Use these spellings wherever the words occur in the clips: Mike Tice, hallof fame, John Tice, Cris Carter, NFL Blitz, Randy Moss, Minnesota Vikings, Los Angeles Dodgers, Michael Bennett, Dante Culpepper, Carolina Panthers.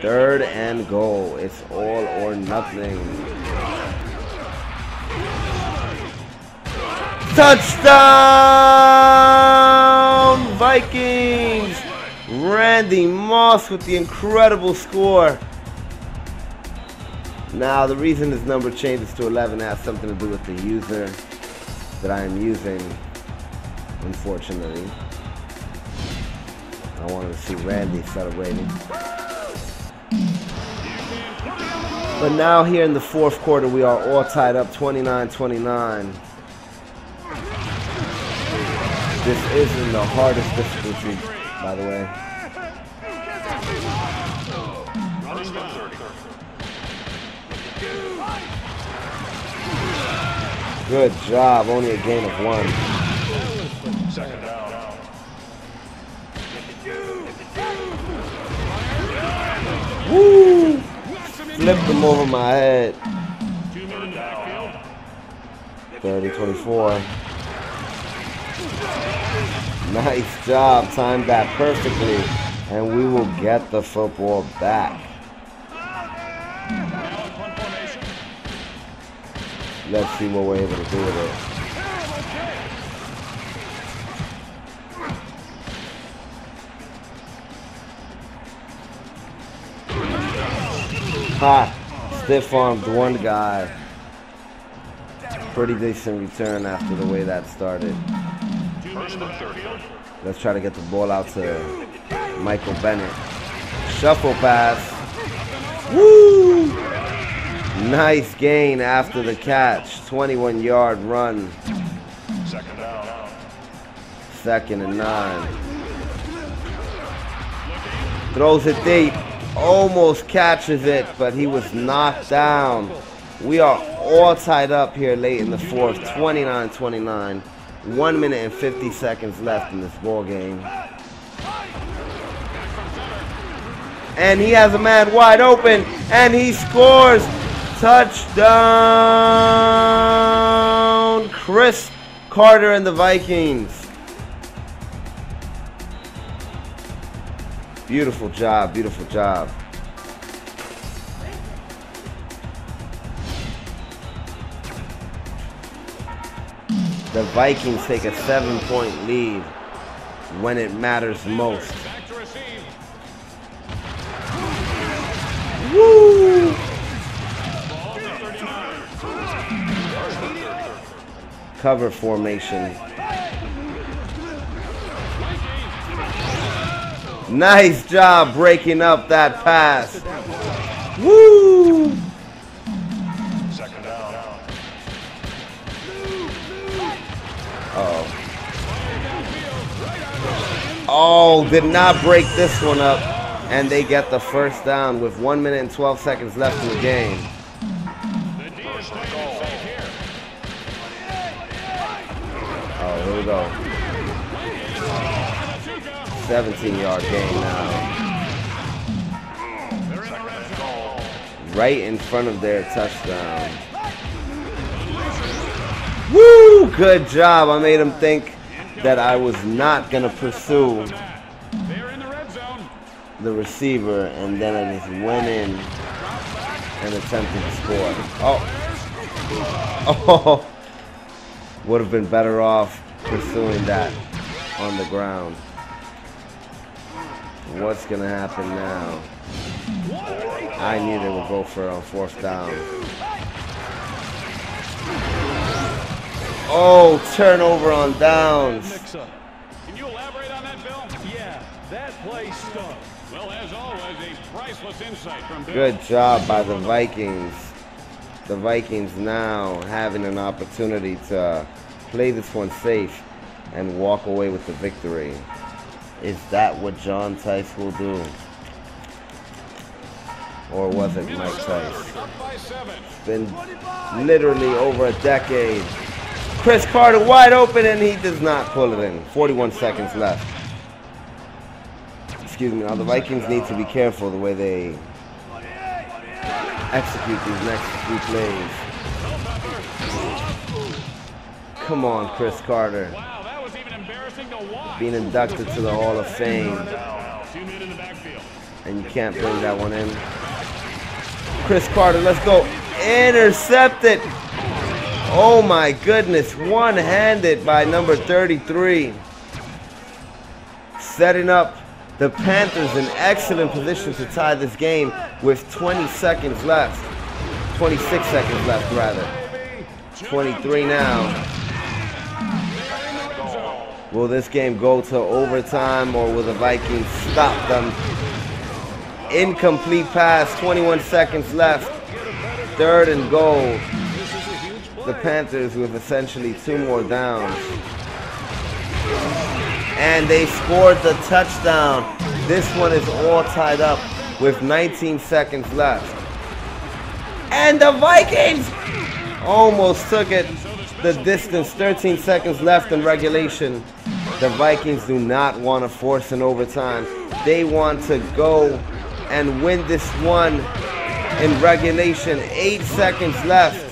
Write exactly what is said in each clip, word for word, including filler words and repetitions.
Third and goal. It's all or nothing. Touchdown, Vikings! Randy Moss with the incredible score. Now, the reason his number changes to eleven has something to do with the user that I am using, unfortunately. I wanted to see Randy celebrating. But now here in the fourth quarter, we are all tied up twenty-nine twenty-nine. This isn't the hardest difficulty, by the way. Good job, only a gain of one. Woo! Flipped them over my head. thirty twenty-four. Nice job, timed that perfectly, and we will get the football back. Let's see what we're able to do with it. Ha! Stiff-armed one guy. Pretty decent return after the way that started. Let's try to get the ball out to Michael Bennett. Shuffle pass. Woo! Nice gain after the catch. twenty-one yard run. Second and nine. Throws it deep. Almost catches it, but he was knocked down. We are all tied up here late in the fourth. twenty-nine twenty-nine. One minute and fifty seconds left in this ball game, and he has a man wide open, and he scores. Touchdown, Cris Carter and the Vikings. Beautiful job, beautiful job. The Vikings take a seven-point lead when it matters most. Woo! Cover formation. Nice job breaking up that pass. Woo! Uh-oh. Oh, did not break this one up, and they get the first down with one minute and twelve seconds left in the game. Oh, here we go. seventeen yard gain now. Right in front of their touchdown. Woo! Good job. I made him think that I was not going to pursue the receiver, and then I just went in and attempted to score. Oh. Oh. Would have been better off pursuing that on the ground. What's going to happen now? I knew they would go for it on fourth down. Oh, turnover on downs. Can you elaborate on that, Bill? Yeah, that play stuck. Well, as always, a priceless insight from Bill. Good job by the Vikings. The Vikings now having an opportunity to play this one safe and walk away with the victory. Is that what John Tice will do? Or was it Mike Tice? It's been literally over a decade. Cris Carter wide open, and he does not pull it in. forty-one seconds left. Excuse me. Now the Vikings need to be careful the way they execute these next few plays. Come on, Cris Carter. Being inducted to the Hall of Fame. and you can't bring that one in. Cris Carter, let's go. Intercepted. Oh my goodness, one-handed by number thirty-three. Setting up the Panthers in excellent position to tie this game with twenty seconds left. twenty-six seconds left, rather. twenty-three now. Will this game go to overtime, or will the Vikings stop them? Incomplete pass, twenty-one seconds left. Third and goal. The Panthers with essentially two more downs. And they scored the touchdown. This one is all tied up with nineteen seconds left. And the Vikings almost took it the distance. thirteen seconds left in regulation. The Vikings do not want to force an overtime. They want to go and win this one in regulation. Eight seconds left.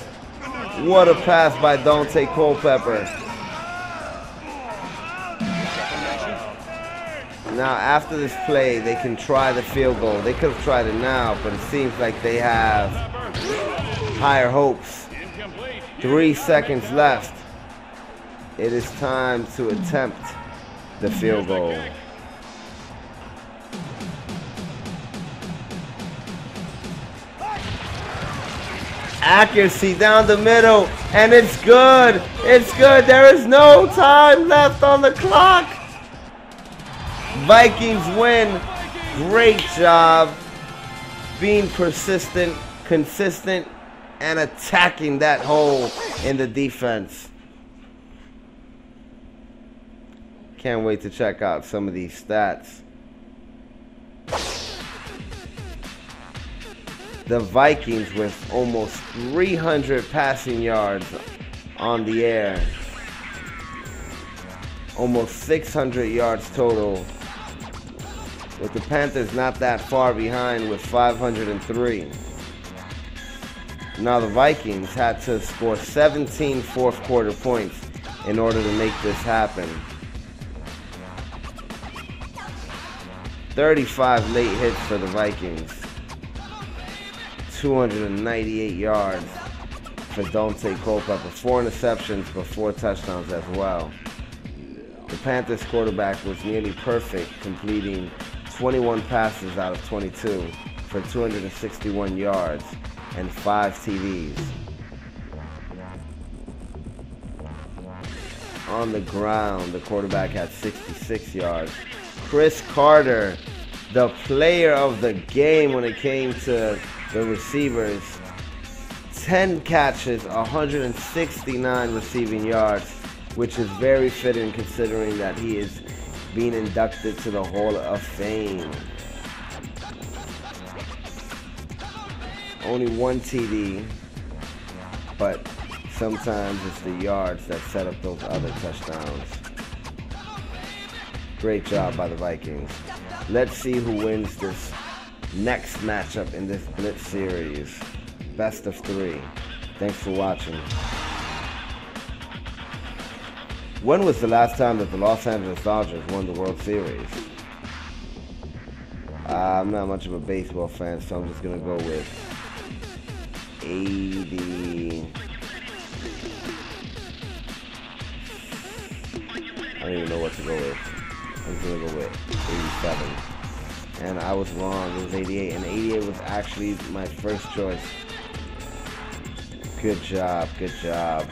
What a pass by Dante Culpepper. Now after this play, they can try the field goal. They could have tried it now, but it seems like they have higher hopes. Three seconds left. It is time to attempt the field goal. Accuracy down the middle, and it's good. It's good. There is no time left on the clock. Vikings win. Great job being persistent, consistent, and attacking that hole in the defense. Can't wait to check out some of these stats. The Vikings with almost three hundred passing yards on the air. Almost six hundred yards total. With the Panthers not that far behind with five hundred three. Now the Vikings had to score seventeen fourth quarter points in order to make this happen. thirty-five late hits for the Vikings. two hundred ninety-eight yards for Dante Culpepper. Four interceptions, but four touchdowns as well. The Panthers quarterback was nearly perfect, completing twenty-one passes out of twenty-two for two hundred sixty-one yards and five T Ds. On the ground, the quarterback had sixty-six yards. Cris Carter, the player of the game when it came to the receivers, ten catches, one hundred sixty-nine receiving yards, which is very fitting considering that he is being inducted to the Hall of Fame. Only one T D, but sometimes it's the yards that set up those other touchdowns. Great job by the Vikings. Let's see who wins this next matchup in this Blitz series. Best of three. Thanks for watching. When was the last time that the Los Angeles Dodgers won the World Series? Uh, I'm not much of a baseball fan, so I'm just going to go with eighty. I don't even know what to go with. I'm just going to go with eighty-seven. And I was wrong, it was eighty-eight, and eighty-eight was actually my first choice. Good job, good job.